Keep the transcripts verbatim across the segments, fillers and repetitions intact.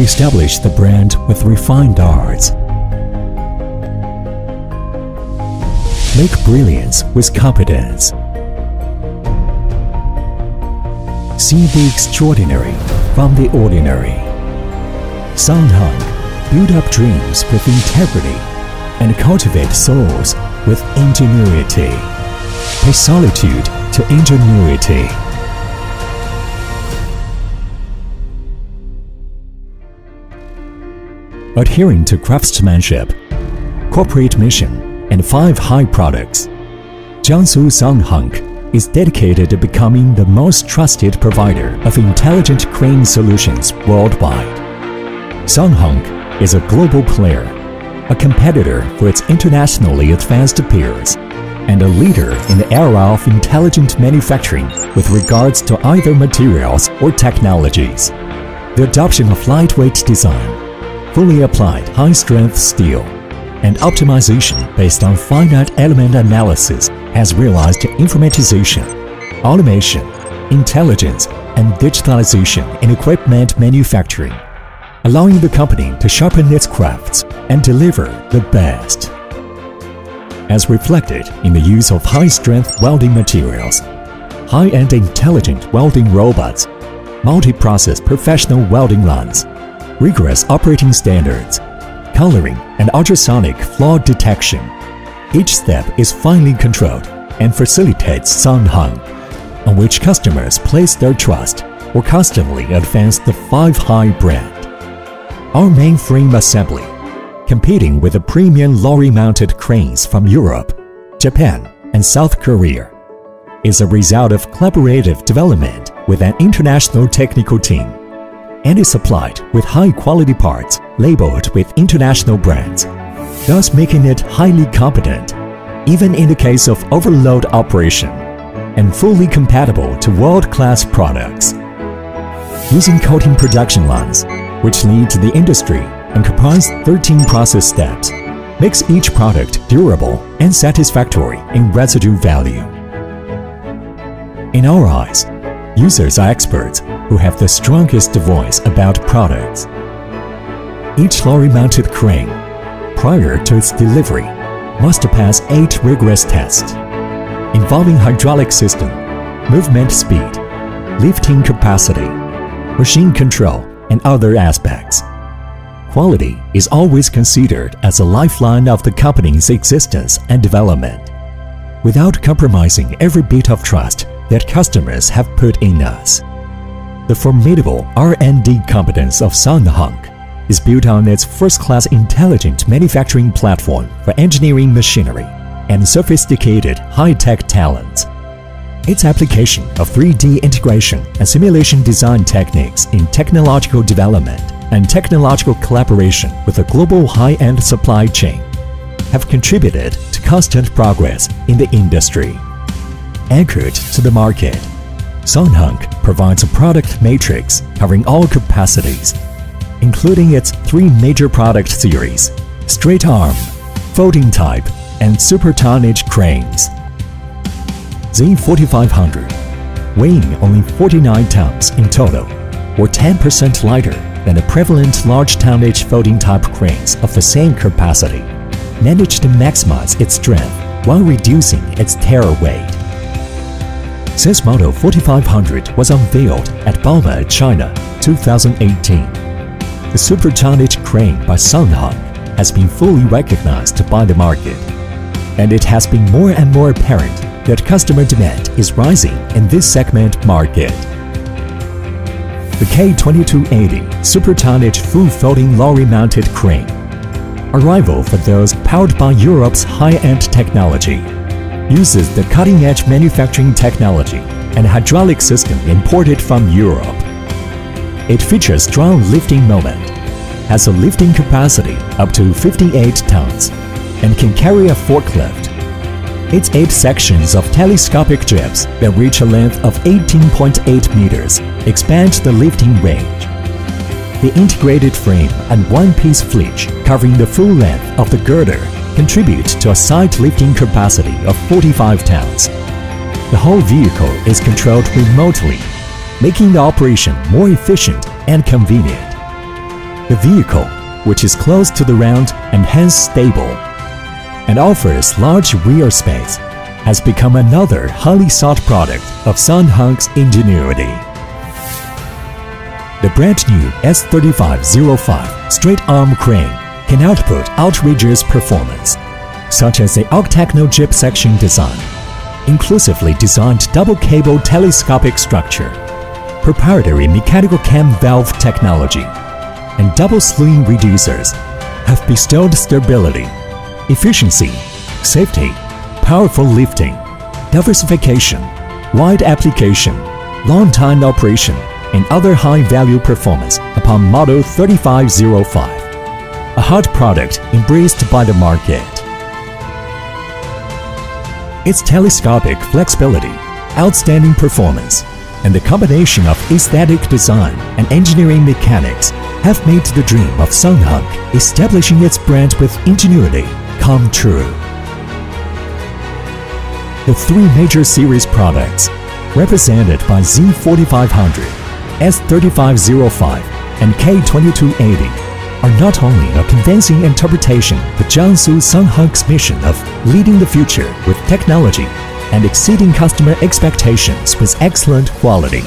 established the brand with refined arts. Make brilliance with competence. See the extraordinary from the ordinary. SUNHUNK, build up dreams with integrity and cultivate souls with ingenuity. Pay solitude to ingenuity. Adhering to craftsmanship, corporate mission, and five high products, Jiangsu SUNHUNK is dedicated to becoming the most trusted provider of intelligent crane solutions worldwide. SUNHUNK is a global player, a competitor for its internationally advanced peers, and a leader in the era of intelligent manufacturing with regards to either materials or technologies. The adoption of lightweight design, fully applied high-strength steel, and optimization based on finite element analysis has realized informatization, automation, intelligence, and digitalization in equipment manufacturing, allowing the company to sharpen its crafts and deliver the best. As reflected in the use of high-strength welding materials, high-end intelligent welding robots, multi-process professional welding lines, rigorous operating standards, coloring and ultrasonic flaw detection. Each step is finely controlled and facilitates SUNHUNK, on which customers place their trust or constantly advance the Five High brand. Our mainframe assembly, competing with the premium lorry-mounted cranes from Europe, Japan, and South Korea, is a result of collaborative development with an international technical team, and is supplied with high-quality parts labeled with international brands, thus making it highly competent, even in the case of overload operation, and fully compatible to world-class products. Using coating production lines, which lead to the industry and comprise thirteen process steps, makes each product durable and satisfactory in residue value. In our eyes, users are experts who have the strongest voice about products. Each lorry-mounted crane, prior to its delivery, must pass eight rigorous tests, involving hydraulic system, movement speed, lifting capacity, machine control, and other aspects. Quality is always considered as a lifeline of the company's existence and development, without compromising every bit of trust that customers have put in us. The formidable R and D competence of SUNHUNK is built on its first-class intelligent manufacturing platform for engineering machinery and sophisticated high-tech talents. Its application of three D integration and simulation design techniques in technological development and technological collaboration with a global high-end supply chain have contributed to constant progress in the industry. Anchored to the market, SUNHUNK provides a product matrix covering all capacities, including its three major product series, straight arm, folding type, and super tonnage cranes. Z forty-five hundred, weighing only forty-nine tons in total, or ten percent lighter than the prevalent large tonnage folding type cranes of the same capacity, managed to maximize its strength while reducing its tear weight. Since model forty-five hundred was unveiled at Bauma China two thousand eighteen, the super tonnage crane by SUNHUNK has been fully recognized by the market, and it has been more and more apparent that customer demand is rising in this segment market. The K twenty-two eighty super tonnage full folding lorry mounted crane, a rival for those powered by Europe's high-end technology, uses the cutting-edge manufacturing technology and hydraulic system imported from Europe. It features strong lifting moment, has a lifting capacity up to fifty-eight tons, and can carry a forklift. Its eight sections of telescopic jibs that reach a length of eighteen point eight meters expand the lifting range. The integrated frame and one-piece flitch covering the full length of the girder contribute to a side lifting capacity of forty-five tons. The whole vehicle is controlled remotely, making the operation more efficient and convenient. the vehicle, which is close to the ground and hence stable, and offers large rear space, has become another highly sought product of Sunhunk's ingenuity. The brand-new S thirty-five oh five straight-arm crane can output outrageous performance, such as the octagonal jib section design, inclusively designed double-cable telescopic structure, proprietary mechanical cam valve technology, and double-sling reducers have bestowed stability, efficiency, safety, powerful lifting, diversification, wide application, long-time operation, and other high-value performance upon Model thirty-five oh five, a hot product embraced by the market. Its telescopic flexibility, outstanding performance, and the combination of aesthetic design and engineering mechanics have made the dream of Sunhunk, establishing its brand with ingenuity, come true. The three major series products, represented by Z forty-five hundred, S thirty-five oh five, and K twenty-two eighty, are not only a convincing interpretation of Jiangsu Sunhunk's mission of leading the future with technology and exceeding customer expectations with excellent quality,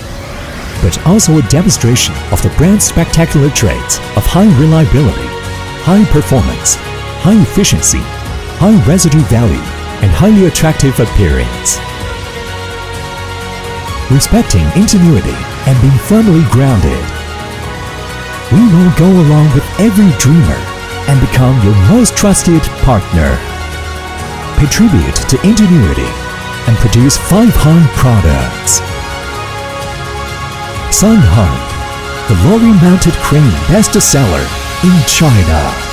but also a demonstration of the brand's spectacular traits of high reliability, high performance, high efficiency, high residue value, and highly attractive appearance. Respecting ingenuity and being firmly grounded, we will go along with every dreamer and become your most trusted partner. Pay tribute to ingenuity and produce five high products. Sunhunk, the lorry-mounted crane bestseller in China.